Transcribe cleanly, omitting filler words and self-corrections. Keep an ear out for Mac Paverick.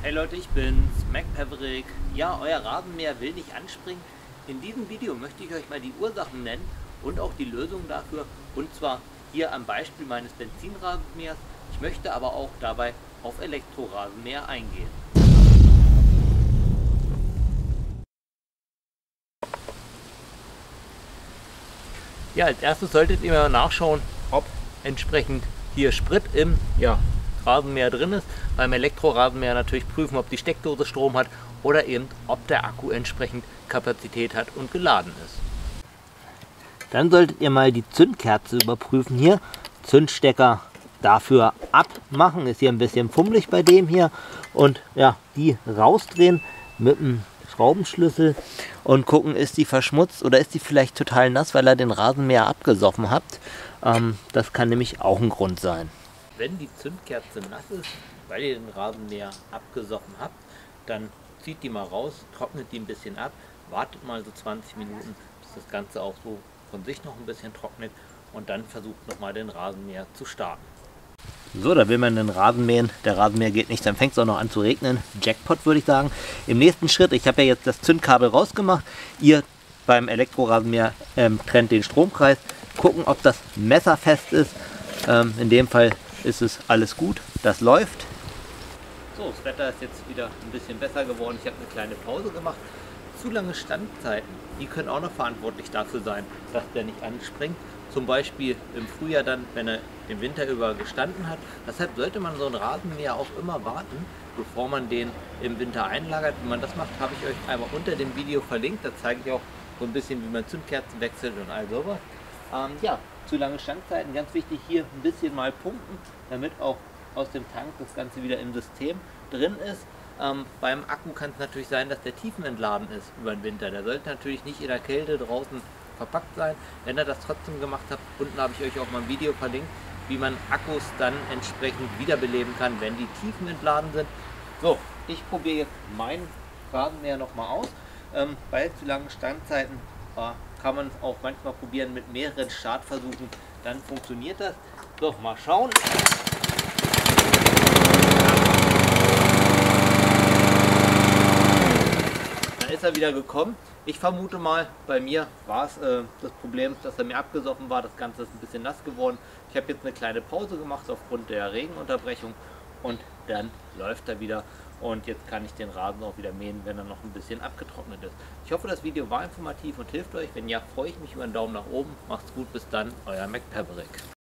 Hey Leute, ich bin's, Mac Paverick. Ja, euer Rasenmäher will nicht anspringen. In diesem Video möchte ich euch mal die Ursachen nennen und auch die Lösung dafür. Und zwar hier am Beispiel meines Benzinrasenmähers. Ich möchte aber auch dabei auf Elektrorasenmäher eingehen. Ja, als erstes solltet ihr mal nachschauen, ob entsprechend hier Sprit im Rasenmäher drin ist. Beim Elektrorasenmäher natürlich prüfen, ob die Steckdose Strom hat oder eben, ob der Akku entsprechend Kapazität hat und geladen ist. Dann solltet ihr mal die Zündkerze überprüfen hier. Zündstecker dafür abmachen. Ist hier ein bisschen fummelig bei dem hier. Und ja, die rausdrehen mit dem Schraubenschlüssel und gucken, ist die verschmutzt oder ist die vielleicht total nass, weil er den Rasenmäher abgesoffen hat. Das kann nämlich auch ein Grund sein. Wenn die Zündkerze nass ist, weil ihr den Rasenmäher abgesoffen habt, dann zieht die mal raus, trocknet die ein bisschen ab, wartet mal so 20 Minuten, bis das Ganze auch so von sich noch ein bisschen trocknet und dann versucht nochmal den Rasenmäher zu starten. So, da will man den Rasenmähen, der Rasenmäher geht nicht, dann fängt es auch noch an zu regnen. Jackpot, würde ich sagen. Im nächsten Schritt, ich habe ja jetzt das Zündkabel rausgemacht, ihr beim Elektrorasenmäher trennt den Stromkreis, gucken, ob das messerfest ist, in dem Fall ist es alles gut, das läuft. So, das Wetter ist jetzt wieder ein bisschen besser geworden. Ich habe eine kleine Pause gemacht. Zu lange Standzeiten, die können auch noch verantwortlich dafür sein, dass der nicht anspringt. Zum Beispiel im Frühjahr dann, wenn er den Winter über gestanden hat. Deshalb sollte man so einen Rasenmäher auch immer warten, bevor man den im Winter einlagert. Wie man das macht, habe ich euch einmal unter dem Video verlinkt. Da zeige ich auch so ein bisschen, wie man Zündkerzen wechselt und all sowas. Ja, zu lange Standzeiten, ganz wichtig hier ein bisschen mal pumpen, damit auch aus dem Tank das Ganze wieder im System drin ist. Beim Akku kann es natürlich sein, dass der tiefenentladen ist über den Winter. Der sollte natürlich nicht in der Kälte draußen verpackt sein. Wenn ihr das trotzdem gemacht habt, unten habe ich euch auch mal ein Video verlinkt, wie man Akkus dann entsprechend wiederbeleben kann, wenn die tiefenentladen sind. So, ich probiere jetzt meinen Rasenmäher nochmal aus. Bei zu langen Standzeiten kann man es auch manchmal probieren mit mehreren Startversuchen, dann funktioniert das. So, mal schauen. Da ist er wieder gekommen. Ich vermute mal, bei mir war es das Problem, dass er mir abgesoffen war. Das Ganze ist ein bisschen nass geworden. Ich habe jetzt eine kleine Pause gemacht aufgrund der Regenunterbrechung und dann läuft er wieder. Und jetzt kann ich den Rasen auch wieder mähen, wenn er noch ein bisschen abgetrocknet ist. Ich hoffe, das Video war informativ und hilft euch. Wenn ja, freue ich mich über einen Daumen nach oben. Macht's gut, bis dann, euer Mac Paverick.